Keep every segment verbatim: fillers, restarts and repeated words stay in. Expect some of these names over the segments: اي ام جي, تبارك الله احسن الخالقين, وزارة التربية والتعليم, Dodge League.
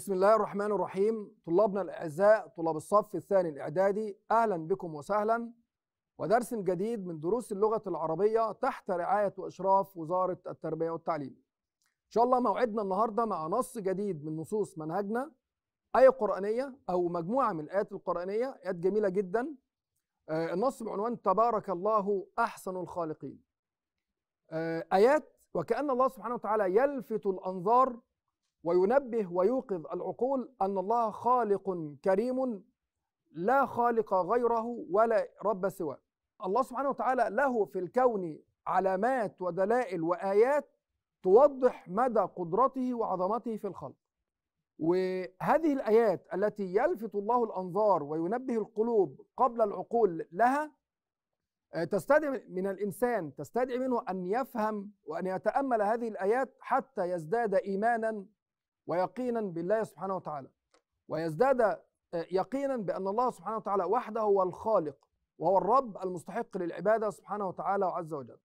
بسم الله الرحمن الرحيم. طلابنا الأعزاء طلاب الصف الثاني الإعدادي، أهلا بكم وسهلا، ودرس جديد من دروس اللغة العربية تحت رعاية وإشراف وزارة التربية والتعليم. إن شاء الله موعدنا النهاردة مع نص جديد من نصوص منهجنا، آية قرآنية أو مجموعة من الآيات القرآنية، آيات جميلة جدا. النص بعنوان تبارك الله أحسن الخالقين. آيات وكأن الله سبحانه وتعالى يلفت الأنظار وينبه ويوقظ العقول أن الله خالق كريم لا خالق غيره ولا رب سواه. الله سبحانه وتعالى له في الكون علامات ودلائل وآيات توضح مدى قدرته وعظمته في الخلق، وهذه الآيات التي يلفت الله الأنظار وينبه القلوب قبل العقول لها تستدعي من الإنسان، تستدعي منه أن يفهم وأن يتأمل هذه الآيات حتى يزداد إيمانا ويقينا بالله سبحانه وتعالى، ويزداد يقينا بأن الله سبحانه وتعالى وحده هو الخالق وهو الرب المستحق للعبادة سبحانه وتعالى عز وجل.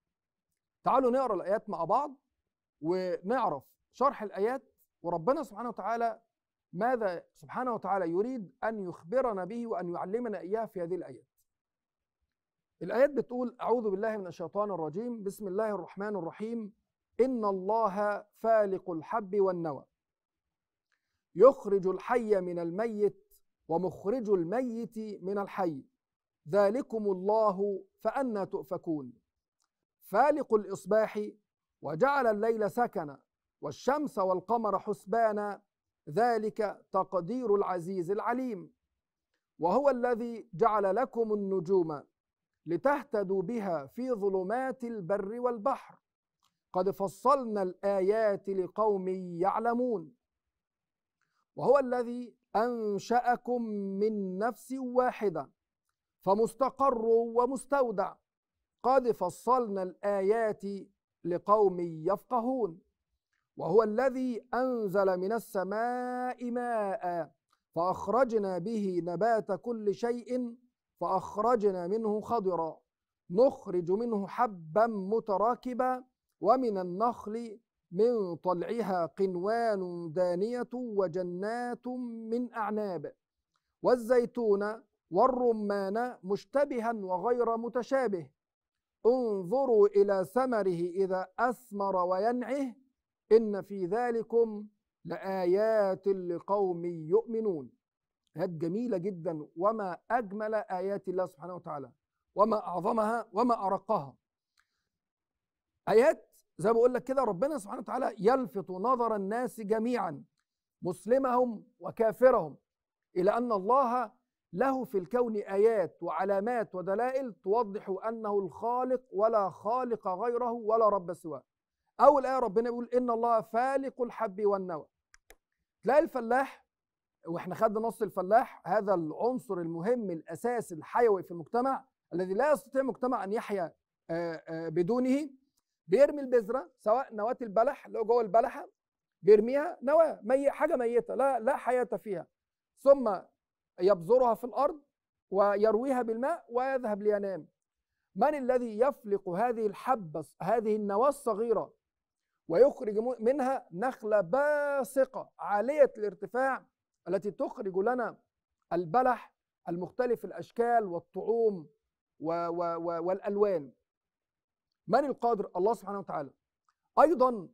تعالوا نقرأ الآيات مع بعض ونعرف شرح الآيات، وربنا سبحانه وتعالى ماذا سبحانه وتعالى يريد أن يخبرنا به وأن يعلمنا إياه في هذه الآيات. الآيات بتقول: أعوذ بالله من الشيطان الرجيم، بسم الله الرحمن الرحيم، إن الله فالق الحب والنوى يخرج الحي من الميت ومخرج الميت من الحي ذلكم الله فأنى تؤفكون، فالق الإصباح وجعل الليل سكنا والشمس والقمر حسبانا ذلك تقدير العزيز العليم، وهو الذي جعل لكم النجوم لتهتدوا بها في ظلمات البر والبحر قد فصلنا الآيات لقوم يعلمون، وهو الذي أنشأكم من نفس واحدة فمستقر ومستودع قد فصلنا الآيات لقوم يفقهون، وهو الذي أنزل من السماء ماء فأخرجنا به نبات كل شيء فأخرجنا منه خضرا نخرج منه حبا متراكبا ومن النخل من طلعها قنوان دانية وجنات من أعناب والزيتون والرمان مشتبها وغير متشابه انظروا إلى ثمره إذا أثمر وينعه إن في ذلكم لآيات لقوم يؤمنون. آيات جميلة جدا، وما أجمل آيات الله سبحانه وتعالى، وما أعظمها وما أرقها. آيات زي ما بقول لك كده ربنا سبحانه وتعالى يلفت نظر الناس جميعا مسلمهم وكافرهم إلى أن الله له في الكون آيات وعلامات ودلائل توضح أنه الخالق ولا خالق غيره ولا رب سواه. أول آية ربنا بيقول إن الله فالق الحب والنوى. تلاقي الفلاح، وإحنا خدنا نص الفلاح، هذا العنصر المهم الأساسي الحيوي في المجتمع الذي لا يستطيع المجتمع أن يحيا بدونه، بيرمي البذره، سواء نواه البلح اللي هو جوه البلحه بيرميها نواه مي حاجه ميته لا لا حياه فيها، ثم يبذرها في الارض ويرويها بالماء ويذهب لينام. من الذي يفلق هذه الحبه هذه النواه الصغيره ويخرج منها نخله باسقه عاليه الارتفاع التي تخرج لنا البلح المختلف الاشكال والطعوم و و و والالوان؟ من القادر؟ الله سبحانه وتعالى. أيضا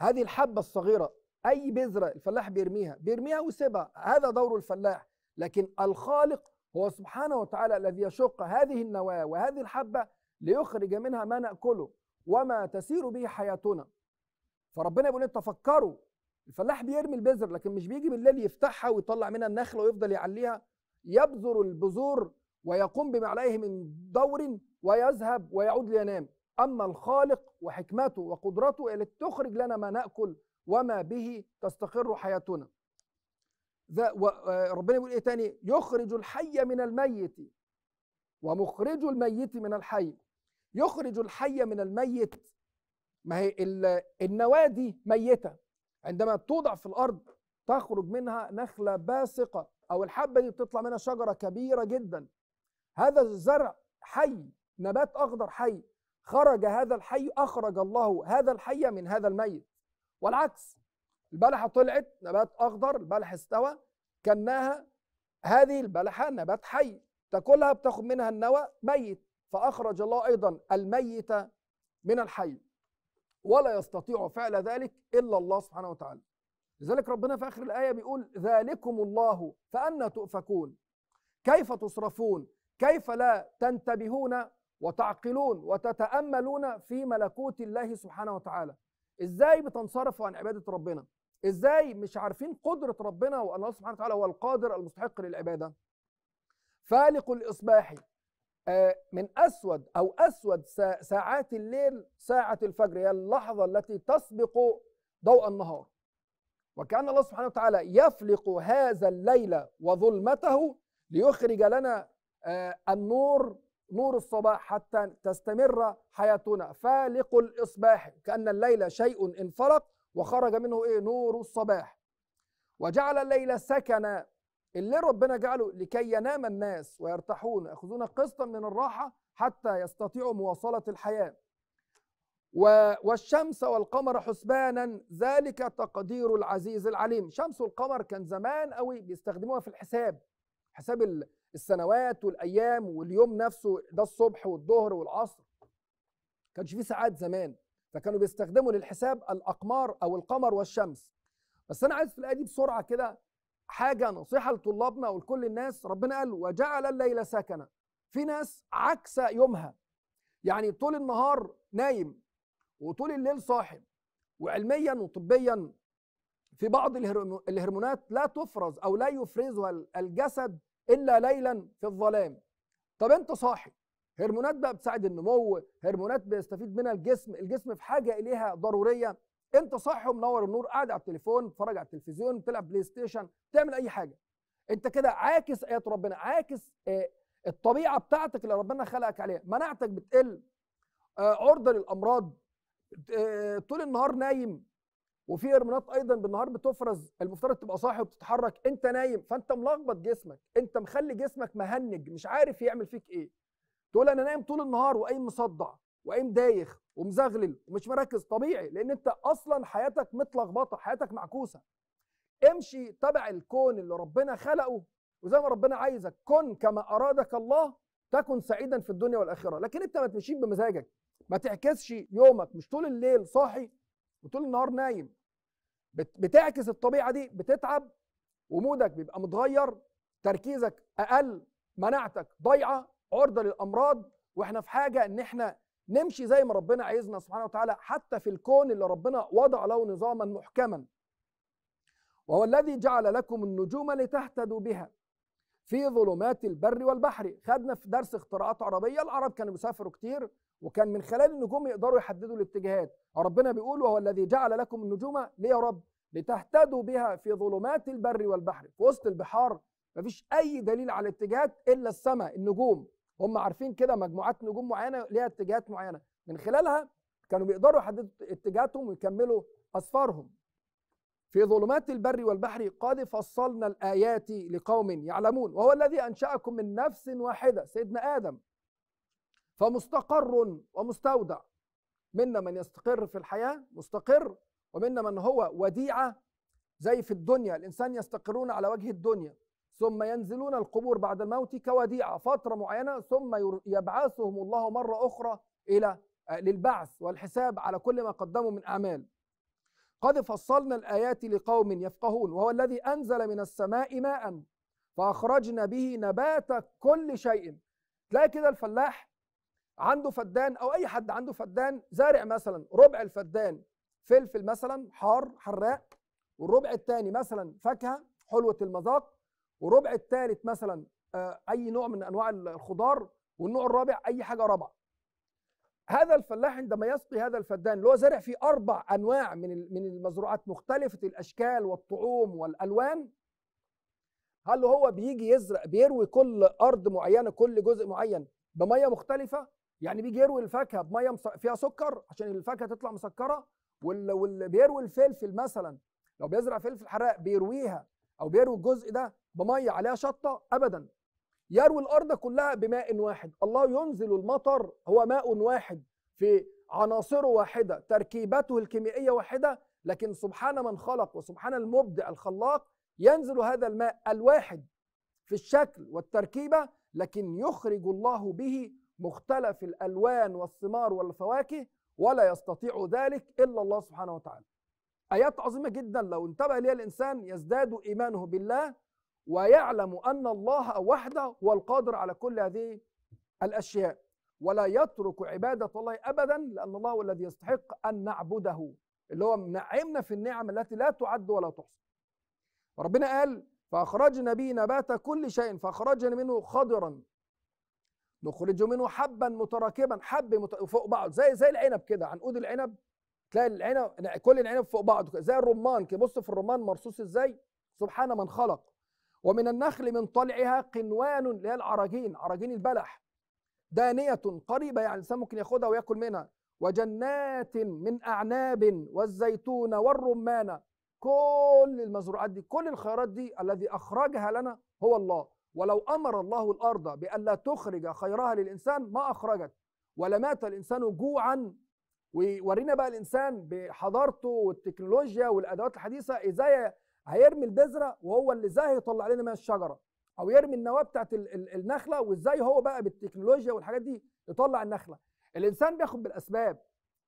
هذه الحبة الصغيرة، أي بذرة الفلاح بيرميها بيرميها ويسيبها، هذا دور الفلاح، لكن الخالق هو سبحانه وتعالى الذي يشق هذه النواة وهذه الحبة ليخرج منها ما نأكله وما تسير به حياتنا. فربنا بيقول لنا تفكروا، الفلاح بيرمي البذر لكن مش بيجي بالليل يفتحها ويطلع منها النخلة ويفضل يعليها، يبذر البذور ويقوم بما عليه من دور ويذهب ويعود لينام. أما الخالق وحكمته وقدرته التي تخرج لنا ما نأكل وما به تستقر حياتنا. ربنا يقول إيه تاني؟ يخرج الحي من الميت ومخرج الميت من الحي. يخرج الحي من الميت، ما هي النواة دي ميتة، عندما توضع في الأرض تخرج منها نخلة باسقة، أو الحبة دي بتطلع منها شجرة كبيرة جدا. هذا الزرع حي، نبات أخضر حي، خرج هذا الحي، أخرج الله هذا الحي من هذا الميت. والعكس، البلحه طلعت نبات اخضر، البلح استوى، كناها، هذه البلحه نبات حي تاكلها بتاخد منها النوى ميت، فاخرج الله ايضا الميت من الحي، ولا يستطيع فعل ذلك الا الله سبحانه وتعالى. لذلك ربنا في اخر الايه بيقول ذلكم الله فأنى تؤفكون، كيف تصرفون، كيف لا تنتبهون وتعقلون وتتأملون في ملكوت الله سبحانه وتعالى. ازاي بتنصرفوا عن عبادة ربنا؟ ازاي مش عارفين قدرة ربنا وأن الله سبحانه وتعالى هو القادر المستحق للعبادة؟ فالق الإصباح، من أسود أو أسود ساعات الليل ساعة الفجر، هي اللحظة التي تسبق ضوء النهار، وكأن الله سبحانه وتعالى يفلق هذا الليل وظلمته ليخرج لنا النور، نور الصباح، حتى تستمر حياتنا. فالق الإصباح، كأن الليل شيء انفلق وخرج منه ايه؟ نور الصباح. وجعل الليل سكنا، اللي ربنا جعله لكي ينام الناس ويرتاحون، ياخذون قسطا من الراحه حتى يستطيعوا مواصله الحياه. والشمس والقمر حسبانا، ذلك تقدير العزيز العليم. شمس والقمر كان زمان قوي بيستخدموها في الحساب، حساب السنوات والايام واليوم نفسه، ده الصبح والظهر والعصر، كانش فيه ساعات زمان، فكانوا بيستخدموا للحساب الاقمار او القمر والشمس. بس انا عايز في الايه دي بسرعه كده حاجه نصيحه لطلابنا ولكل الناس. ربنا قال وجعل الليل سكنا، في ناس عكس يومها، يعني طول النهار نايم وطول الليل صاحي، وعلميا وطبيا في بعض الهرمونات لا تفرز او لا يفرزها الجسد الا ليلا في الظلام. طب انت صاحي، هرمونات بقى بتساعد النمو، هرمونات بيستفيد منها الجسم، الجسم في حاجه اليها ضروريه. انت صاحي ومنور النور، قاعد على التليفون، بتتفرج على التلفزيون، بتلعب بلاي ستيشن، تعمل اي حاجه، انت كده عاكس ايات ربنا، عاكس الطبيعه بتاعتك اللي ربنا خلقك عليها. مناعتك بتقل، عرضه للامراض، طول النهار نايم، وفي هرمونات ايضا بالنهار بتفرز، المفترض تبقى صاحي وبتتحرك، انت نايم، فانت ملخبط جسمك، انت مخلي جسمك مهنج مش عارف يعمل فيك ايه. تقول انا نايم طول النهار وقايم مصدع وقايم دايخ ومزغلل ومش مركز، طبيعي، لان انت اصلا حياتك متلخبطه، حياتك معكوسه. امشي تبع الكون اللي ربنا خلقه وزي ما ربنا عايزك، كن كما ارادك الله تكن سعيدا في الدنيا والاخره، لكن انت ما تمشيش بمزاجك، ما تعكسش يومك، مش طول الليل صاحي وطول النهار نايم. بتعكس الطبيعه دي، بتتعب ومودك بيبقى متغير، تركيزك اقل، مناعتك ضايعه، عرضه للامراض. واحنا في حاجه ان احنا نمشي زي ما ربنا عايزنا سبحانه وتعالى، حتى في الكون اللي ربنا وضع له نظاما محكما. وهو الذي جعل لكم النجوم لتهتدوا بها في ظلمات البر والبحر. خدنا في درس اختراعات عربيه، العرب كانوا بيسافروا كتير وكان من خلال النجوم يقدروا يحددوا الاتجاهات. ربنا بيقول وهو الذي جعل لكم النجوم، ليه يا رب؟ لتهتدوا بها في ظلمات البر والبحر. في وسط البحار مفيش اي دليل على الاتجاهات الا السماء، النجوم، هم عارفين كده مجموعات نجوم معينه ليها اتجاهات معينه، من خلالها كانوا بيقدروا يحددوا اتجاهاتهم ويكملوا اسفارهم. في ظلمات البر والبحر قد فصلنا الايات لقوم يعلمون. وهو الذي انشاكم من نفس واحده، سيدنا ادم، فمستقر ومستودع، منا من يستقر في الحياة مستقر، ومنا من هو وديعة زي في الدنيا، الإنسان يستقرون على وجه الدنيا ثم ينزلون القبور بعد الموت كوديعة فترة معينة، ثم يبعثهم الله مرة أخرى إلى للبعث والحساب على كل ما قدموا من أعمال. قد فصلنا الآيات لقوم يفقهون. وهو الذي أنزل من السماء ماء فأخرجنا به نبات كل شيء. تلاقي كده الفلاح عنده فدان، او اي حد عنده فدان، زارع مثلا ربع الفدان فلفل مثلا حار حراق، والربع الثاني مثلا فاكهه حلوه المذاق، والربع الثالث مثلا اي نوع من انواع الخضار، والنوع الرابع اي حاجه رابعه. هذا الفلاح عندما يسقي هذا الفدان اللي هو زارع فيه اربع انواع من من المزروعات مختلفه الاشكال والطعوم والالوان، هل هو بيجي يزرع بيروي كل ارض معينه كل جزء معين بميه مختلفه؟ يعني بيجي يروي الفاكهه بميه فيها سكر عشان الفاكهه تطلع مسكره، واللي بيروي الفلفل مثلا لو بيزرع فلفل حراق بيرويها او بيروي الجزء ده بميه عليها شطه، ابدا، يروي الارض كلها بماء واحد. الله ينزل المطر، هو ماء واحد في عناصره واحده، تركيبته الكيميائيه واحده، لكن سبحان من خلق وسبحان المبدع الخلاق ينزل هذا الماء الواحد في الشكل والتركيبة، لكن يخرج الله به مختلف الألوان والثمار والفواكه، ولا يستطيع ذلك إلا الله سبحانه وتعالى. آيات عظيمة جدا لو انتبه ليها الإنسان يزداد إيمانه بالله، ويعلم أن الله وحده هو القادر على كل هذه الأشياء، ولا يترك عبادة الله أبدا، لأن الله هو الذي يستحق أن نعبده، اللي هو منعمنا في النعم التي لا تعد ولا تحصى. وربنا قال فأخرجنا به نبات كل شيء، فأخرجنا منه خضرا نخرج منه حبا متراكبا، حب مت... فوق بعض زي زي العنب كده، عنقود العنب تلاقي العنب كل العنب فوق بعض زي الرمان كده، بص في الرمان مرصوص ازاي، سبحان من خلق. ومن النخل من طلعها قنوان، اللي هي العراجين، عراجين البلح، دانية قريبة يعني الإنسان ممكن ياخدها وياكل منها، وجنات من أعناب والزيتون والرمان، كل المزروعات دي كل الخيرات دي الذي أخرجها لنا هو الله. ولو أمر الله الأرض بأن لا تخرج خيرها للإنسان ما أخرجت، ولمات الإنسان جوعا. ويورينا بقى الإنسان بحضارته والتكنولوجيا والأدوات الحديثة إزاي هيرمي البذرة وهو اللي ازاي هيطلع لنا من الشجرة، أو يرمي النواة بتاعت النخلة وازاي هو بقى بالتكنولوجيا والحاجات دي يطلع النخلة. الإنسان بياخد بالأسباب،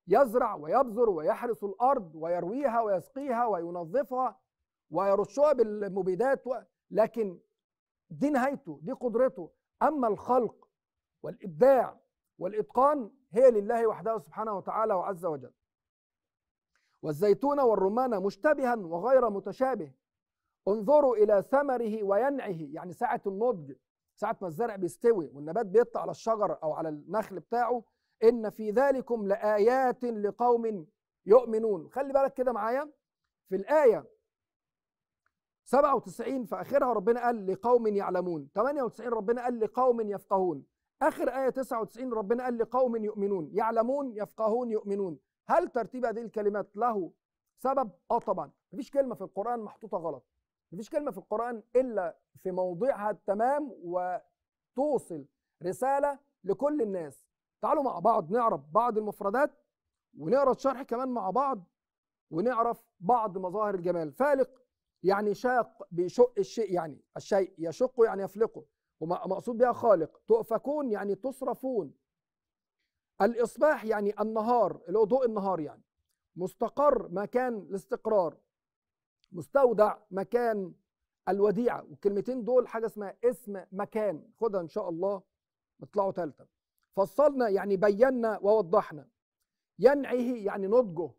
يزرع ويبذر ويحرث الأرض ويرويها ويسقيها وينظفها ويرشها بالمبيدات و... لكن دي نهايته، دي قدرته. أما الخلق والإبداع والإتقان هي لله وحده سبحانه وتعالى وعز وجل. والزيتون والرمان مشتبها وغير متشابه، انظروا إلى ثمره وينعه، يعني ساعة النضج، ساعة ما الزرع بيستوي والنبات بيطلع على الشجر أو على النخل بتاعه، إن في ذلكم لآيات لقوم يؤمنون. خلي بالك كده معايا في الآية سبعة وتسعين في آخرها ربنا قال لقوم يعلمون، ثمانية وتسعين ربنا قال لقوم يفقهون، آخر آية تسعة وتسعين ربنا قال لقوم يؤمنون، يعلمون يفقهون يؤمنون. هل ترتيب هذه الكلمات له سبب؟ اه طبعا، مفيش كلمه في القران محطوطه غلط، مفيش كلمه في القران الا في موضعها التمام وتوصل رساله لكل الناس. تعالوا مع بعض نعرف بعض المفردات، ونقرا الشرح كمان مع بعض، ونعرف بعض مظاهر الجمال. فالق يعني شاق بشق الشيء، يعني الشيء يشق يعني يفلقه، ومقصود بها خالق. تؤفكون يعني تصرفون. الإصباح يعني النهار اللي هو ضوء النهار، يعني مستقر مكان الاستقرار، مستودع مكان الوديعة. والكلمتين دول حاجة اسمها اسم مكان، خدها إن شاء الله بيطلعوا ثالثة. فصلنا يعني بينا ووضحنا. ينعه يعني نضجه،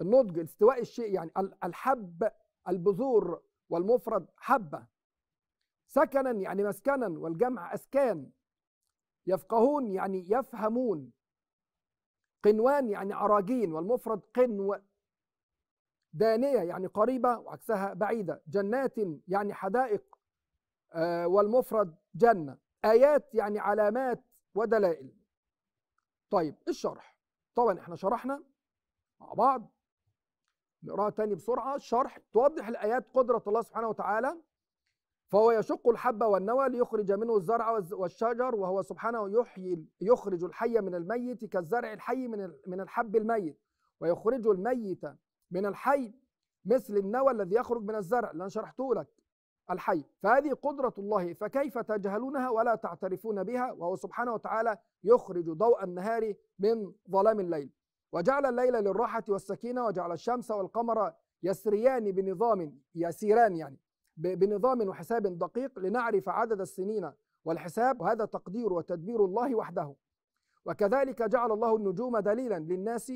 النضج استواء الشيء، يعني الحب البذور، والمفرد حبة. سكنا يعني مسكنا، والجمع أسكان. يفقهون يعني يفهمون. قنوان يعني عراجين، والمفرد قنو. دانية يعني قريبة وعكسها بعيدة. جنات يعني حدائق، آه والمفرد جنة. آيات يعني علامات ودلائل. طيب الشرح طبعا احنا شرحنا مع بعض، نقراها تاني بسرعة. الشرح توضح الآيات قدرة الله سبحانه وتعالى، فهو يشق الحبة والنوى ليخرج منه الزرع والشجر، وهو سبحانه يحيي يخرج الحي من الميت كالزرع الحي من الحب الميت، ويخرج الميت من الحي مثل النوى الذي يخرج من الزرع، اللي أنا شرحته لك الحي. فهذه قدرة الله، فكيف تجهلونها ولا تعترفون بها؟ وهو سبحانه وتعالى يخرج ضوء النهار من ظلام الليل، وجعل الليل للراحة والسكينة، وجعل الشمس والقمر يسريان بنظام، يسيران يعني بنظام وحساب دقيق، لنعرف عدد السنين والحساب، وهذا تقدير وتدبير الله وحده. وكذلك جعل الله النجوم دليلا للناس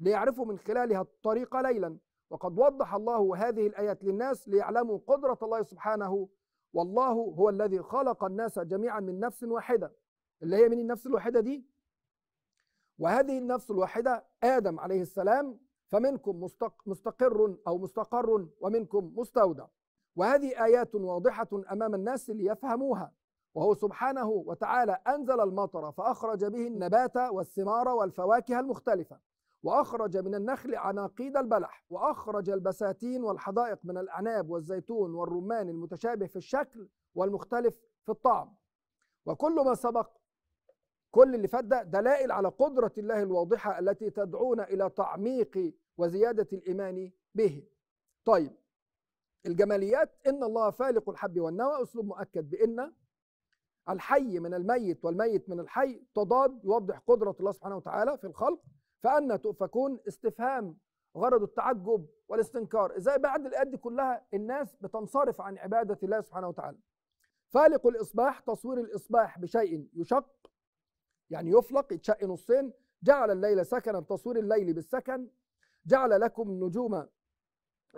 ليعرفوا من خلالها الطريق ليلا. وقد وضح الله هذه الآيات للناس ليعلموا قدرة الله سبحانه. والله هو الذي خلق الناس جميعا من نفس واحدة، اللي هي من النفس الواحدة دي، وهذه النفس الواحدة آدم عليه السلام، فمنكم مستقر أو مستقر ومنكم مستودع. وهذه آيات واضحة أمام الناس ليفهموها. وهو سبحانه وتعالى أنزل المطر فأخرج به النبات والثمار والفواكه المختلفة، وأخرج من النخل عناقيد البلح، وأخرج البساتين والحدائق من الأعناب والزيتون والرمان المتشابه في الشكل والمختلف في الطعم. وكل ما سبق، كل اللي فات ده دلائل على قدرة الله الواضحة التي تدعونا إلى تعميق وزيادة الإيمان به. طيب الجماليات، إن الله فالق الحب والنوى، أسلوب مؤكد بإن، الحي من الميت والميت من الحي، تضاد يوضح قدرة الله سبحانه وتعالى في الخلق. فأنى تؤفكون استفهام غرض التعجب والاستنكار، إزاي بعد الآيات دي كلها الناس بتنصرف عن عبادة الله سبحانه وتعالى. فالق الإصباح، تصوير الإصباح بشيء يشق، يعني يفلق يتشق نصين، جعل الليل سكنا، تصوير الليل بالسكن، جعل لكم نجوما،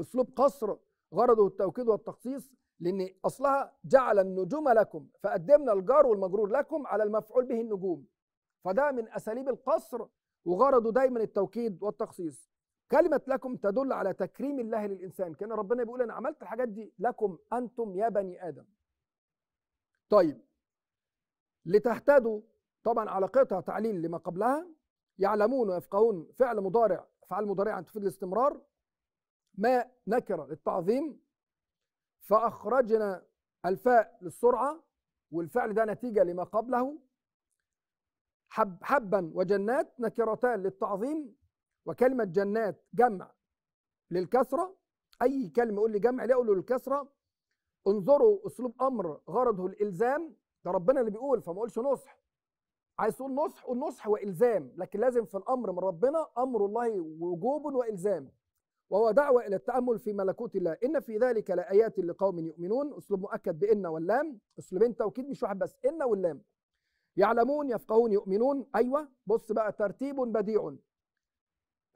أسلوب قصر غرضه التوكيد والتخصيص، لأن أصلها جعل النجوم لكم، فقدمنا الجار والمجرور لكم على المفعول به النجوم، فده من أساليب القصر وغرضه دايما التوكيد والتخصيص. كلمة لكم تدل على تكريم الله للإنسان، كان ربنا بيقول أنا عملت الحاجات دي لكم أنتم يا بني آدم. طيب لتهتدوا، طبعا علاقتها تعليل لما قبلها، يعلمون ويفقهون فعل مضارع، فعل مضارع تفيد الاستمرار، ما نكرة للتعظيم، فأخرجنا الفاء للسرعة، والفعل ده نتيجة لما قبله، حب حبا وجنات نكرتان للتعظيم، وكلمة جنات جمع للكسرة، أي كلمة يقول لي جمع ليه أقول له للكسرة. انظروا أسلوب أمر غرضه الإلزام، ده ربنا اللي بيقول فما أقولش نصح، عايز تقول نصح والنصح وإلزام، لكن لازم في الأمر من ربنا أمر الله وجوب وإلزام، وهو دعوة إلى التأمل في ملكوت الله. إن في ذلك لآيات لقوم يؤمنون، أسلوب مؤكد بإن واللام، أسلوبين توكيد مش واحد بس، إن واللام. يعلمون يفقهون يؤمنون، أيوه بص بقى ترتيب بديع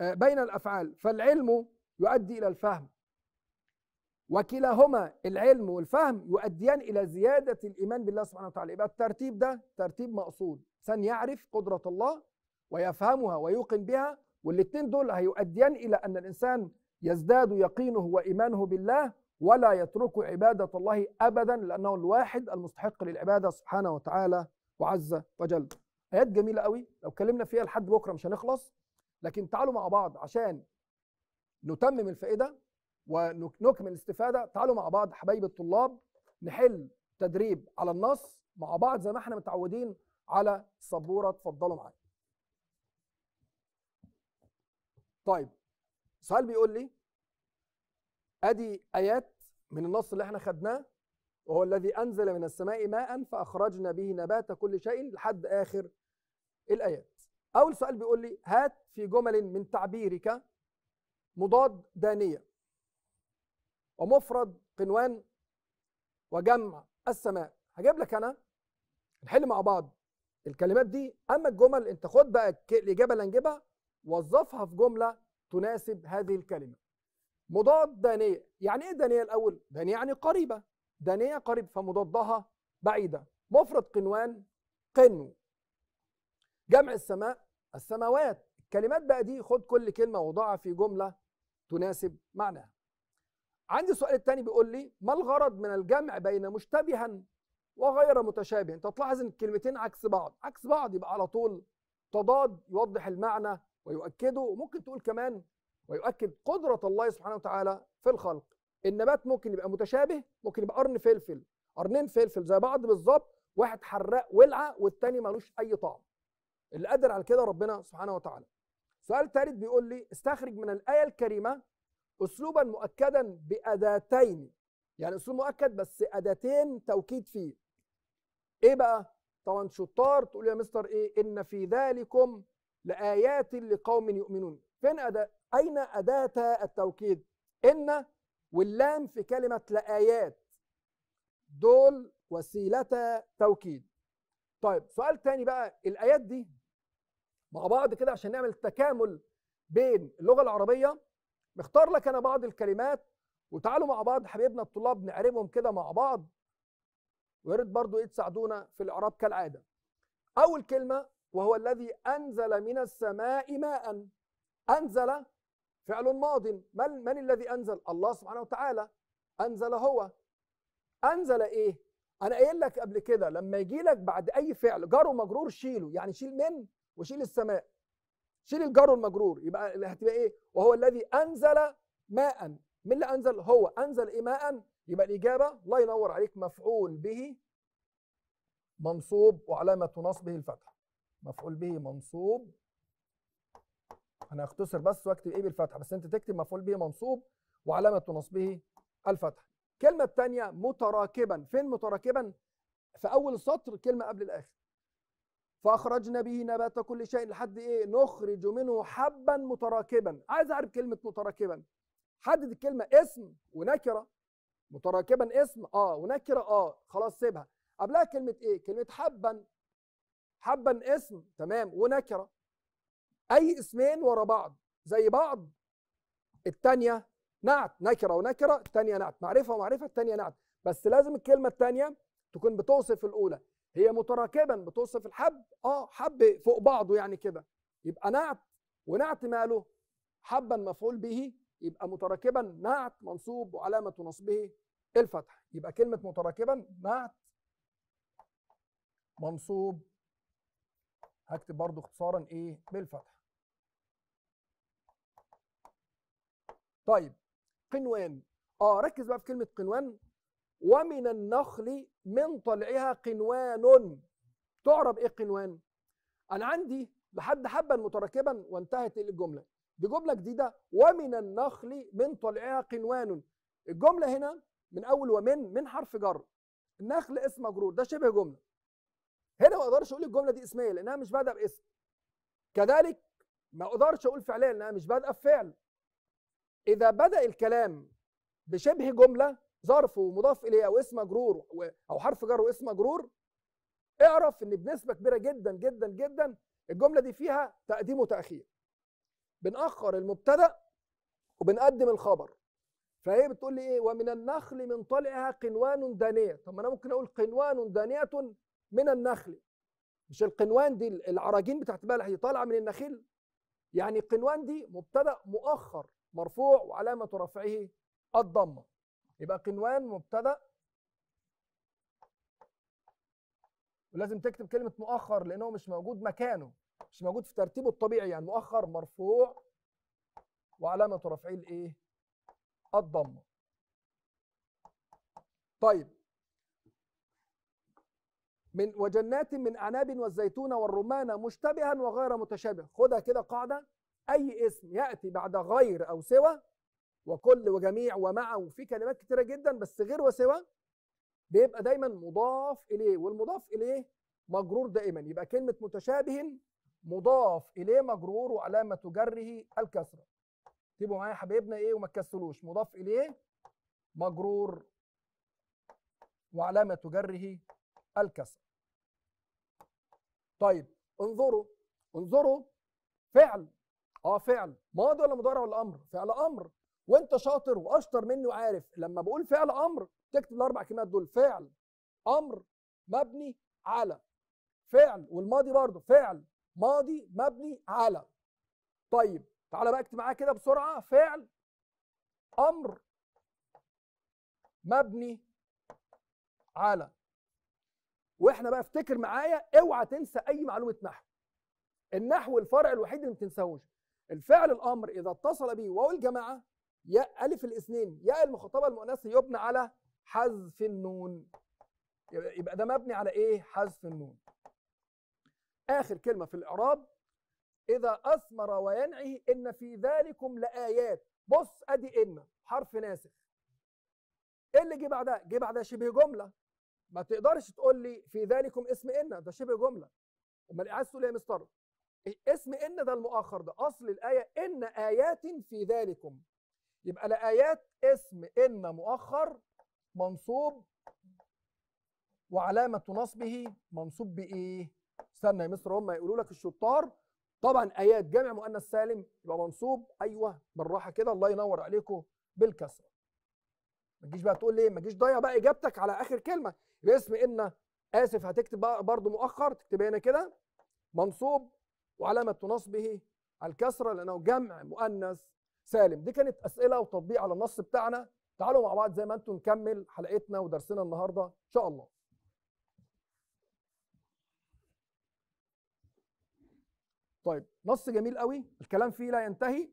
بين الأفعال، فالعلم يؤدي إلى الفهم، وكلاهما العلم والفهم يؤديان إلى زيادة الإيمان بالله سبحانه وتعالى. يبقى الترتيب ده ترتيب مقصود، إنسان يعرف قدرة الله ويفهمها ويوقن بها، والاتنين دول هيؤديان إلى أن الإنسان يزداد يقينه وإيمانه بالله، ولا يترك عبادة الله أبدا، لأنه الواحد المستحق للعبادة سبحانه وتعالى وعز وجل. آيات جميلة قوي، لو اتكلمنا فيها لحد بكرة مش هنخلص، لكن تعالوا مع بعض عشان نتمم الفائدة ونكمل الاستفادة. تعالوا مع بعض حبايب الطلاب نحل تدريب على النص مع بعض زي ما احنا متعودين على السبورة. اتفضلوا معايا. طيب سؤال بيقول لي ادي آيات من النص اللي احنا خدناه، وهو الذي أنزل من السماء ماء فأخرجنا به نبات كل شيء لحد آخر الآيات. أول سؤال بيقول لي هات في جمل من تعبيرك مضاد دانية ومفرد قنوان وجمع السماء. هجيب لك أنا نحل مع بعض الكلمات دي، أما الجمل أنت خد بقى الإجابة اللي هنجيبها وظفها في جملة تناسب هذه الكلمة. مضاد دانية، يعني إيه دانية الأول؟ دانية يعني قريبة، دانية قريب فمضادها بعيدة. مفرد قنوان قنو، جمع السماء السماوات. الكلمات بقى دي خد كل كلمة وضعها في جملة تناسب معناها. عندي السؤال الثاني بيقول لي ما الغرض من الجمع بين مشتبها وغير متشابه؟ انت تلاحظ ان الكلمتين عكس بعض، عكس بعض يبقى على طول تضاد يوضح المعنى ويؤكده، وممكن تقول كمان ويؤكد قدرة الله سبحانه وتعالى في الخلق. النبات ممكن يبقى متشابه، ممكن يبقى قرن فلفل، قرنين فلفل زي بعض بالظبط، واحد حراق ولعة والثاني ملوش أي طعم، اللي قادر على كده ربنا سبحانه وتعالى. السؤال الثالث بيقول لي استخرج من الآية الكريمة أسلوبا مؤكدا بأداتين، يعني أسلوب مؤكد بس أداتين توكيد فيه. إيه بقى؟ طبعا شطار تقول يا مستر إيه؟ إن في ذلكم لآيات لقوم يؤمنون. فين أدا؟ أين أداة التوكيد؟ إن واللام في كلمة لآيات، دول وسيلة توكيد. طيب سؤال تاني بقى، الآيات دي مع بعض كده عشان نعمل تكامل بين اللغة العربية، مختار لك أنا بعض الكلمات، وتعالوا مع بعض حبيبنا الطلاب نعربهم كده مع بعض، وياريت برضو إيه تساعدونا في الإعراب كالعادة. أول كلمة وهو الذي أنزل من السماء ماء، أنزل فعل ماض، من, من الذي أنزل؟ الله سبحانه وتعالى، أنزل هو. أنزل إيه؟ أنا قايل لك قبل كده لما يجي لك بعد أي فعل جار ومجرور شيله، يعني شيل من وشيل السماء، شيل الجار والمجرور، يبقى هتبقى إيه؟ وهو الذي أنزل ماء، من اللي أنزل؟ هو. أنزل إيه؟ ماء. يبقى الإجابة الله ينور عليك مفعول به منصوب وعلامة نصبه الفتحة، مفعول به منصوب انا هختصر بس واكتب ايه بالفتحه، بس انت تكتب مفعول به منصوب وعلامه نصبه الفتحه. الكلمه الثانيه متراكبا، فين متراكبا؟ في اول السطر كلمه قبل الاخر. فاخرجنا به نبات كل شيء لحد ايه؟ نخرج منه حبا متراكبا. عايز اعرف كلمه متراكبا، حدد الكلمه اسم ونكره. متراكبا اسم اه ونكره اه خلاص سيبها، قبلها كلمه ايه؟ كلمه حبا. حبا اسم تمام ونكره، اي اسمين ورا بعض زي بعض. الثانيه نعت، نكره ونكره، الثانيه نعت، معرفه ومعرفه، الثانيه نعت، بس لازم الكلمه الثانيه تكون بتوصف الاولى. هي متراكبا بتوصف الحب، اه حب فوق بعضه يعني كده، يبقى نعت ونعت ماله؟ حبا مفعول به، يبقى متراكبا نعت منصوب وعلامه نصبه الفتح. يبقى كلمه متراكبا نعت منصوب، هكتب برضو اختصارا ايه؟ بالفتح. طيب قنوان، اه ركز بقى في كلمه قنوان. ومن النخل من طلعها قنوان، تعرب ايه قنوان؟ انا عندي لحد حبا متراكبا وانتهت الجمله، دي جمله جديده. ومن النخل من طلعها قنوان، الجمله هنا من اول ومن من حرف جر، النخل اسم مجرور، ده شبه جمله. هنا ما اقدرش اقول الجمله دي اسميه لانها مش بادئه باسم، كذلك ما اقدرش اقول فعليه لانها مش بادئه بفعل. اذا بدا الكلام بشبه جمله، ظرف ومضاف اليه او اسم مجرور او حرف جر واسم مجرور، اعرف ان بنسبه كبيره جدا جدا جدا الجمله دي فيها تقديم وتاخير، بنأخر المبتدا وبنقدم الخبر. فهي بتقول لي ايه؟ ومن النخل من طلعها قنوان دانيه. طب ما انا ممكن اقول قنوان دانيه من النخل، مش القنوان دي العراجين بتاعت بقى اللي هي طالعه من النخيل، يعني القنوان دي مبتدا مؤخر مرفوع وعلامه رفعه الضمه. يبقى قنوان مبتدا، ولازم تكتب كلمه مؤخر لانه مش موجود مكانه، مش موجود في ترتيبه الطبيعي، يعني مؤخر مرفوع وعلامه رفعه الايه؟ الضمه. طيب من وجنات من اعناب والزيتون والرمان مشتبها وغير متشابه. خدها كده قاعده، اي اسم ياتي بعد غير او سوى وكل وجميع ومع، وفي كلمات كتيره جدا بس غير وسوى، بيبقى دايما مضاف اليه، والمضاف اليه مجرور دائما. يبقى كلمه متشابه مضاف اليه مجرور وعلامه جره الكسره. اكتبوا معايا يا حبايبنا ايه وما تكسلوش، مضاف اليه مجرور وعلامه جره الكسر. طيب انظروا، انظروا فعل، اه فعل ماضي ولا مضارع ولا امر؟ فعل امر. وانت شاطر واشطر مني وعارف لما بقول فعل امر تكتب الاربع كلمات دول، فعل امر مبني على فعل، والماضي برضه فعل ماضي مبني على. طيب تعالى بقى اكتب معايا كده بسرعه، فعل امر مبني على. واحنا بقى افتكر معايا، اوعى تنسى اي معلومه نحو. النحو الفرع الوحيد اللي ما تنساهوش، الفعل الامر اذا اتصل به واو الجماعه ياء الف الاثنين ياء المخاطبه المؤنثه يبنى على حذف النون، يبقى ده مبني على ايه؟ حذف النون. اخر كلمه في الاعراب، اذا اثمر وينعي ان في ذلكم لايات. بص ادي ان حرف ناسخ، ايه اللي جه بعدها؟ جه بعدها شبه جمله، ما تقدرش تقول لي في ذلكم اسم ان، ده شبه جمله. امال عايز تقول ايه يا مستر؟ اسم ان ده المؤخر، ده اصل الايه ان ايات في ذلكم. يبقى لايات اسم ان مؤخر منصوب وعلامه نصبه منصوب بايه؟ استنى يا مستر، هم يقولوا لك الشطار طبعا ايات جمع مؤنث سالم، يبقى منصوب ايوه بالراحه كده، الله ينور عليكم، بالكسره. ما تجيش بقى تقول لي ما تجيش ضيع بقى اجابتك على اخر كلمه، باسم ان اسف هتكتب بقى برضه مؤخر، تكتب هنا كده منصوب وعلامه نصبه على الكسره لانه جمع مؤنث سالم. دي كانت اسئله وتطبيق على النص بتاعنا، تعالوا مع بعض زي ما انتم نكمل حلقتنا ودرسنا النهارده ان شاء الله. طيب نص جميل قوي، الكلام فيه لا ينتهي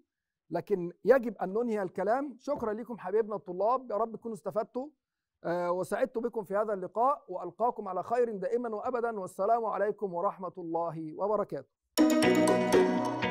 لكن يجب ان ننهي الكلام. شكرا لكم حبايبنا الطلاب، يا رب تكونوا استفدتوا وسعدت بكم في هذا اللقاء، وألقاكم على خير دائما وأبدا، والسلام عليكم ورحمة الله وبركاته.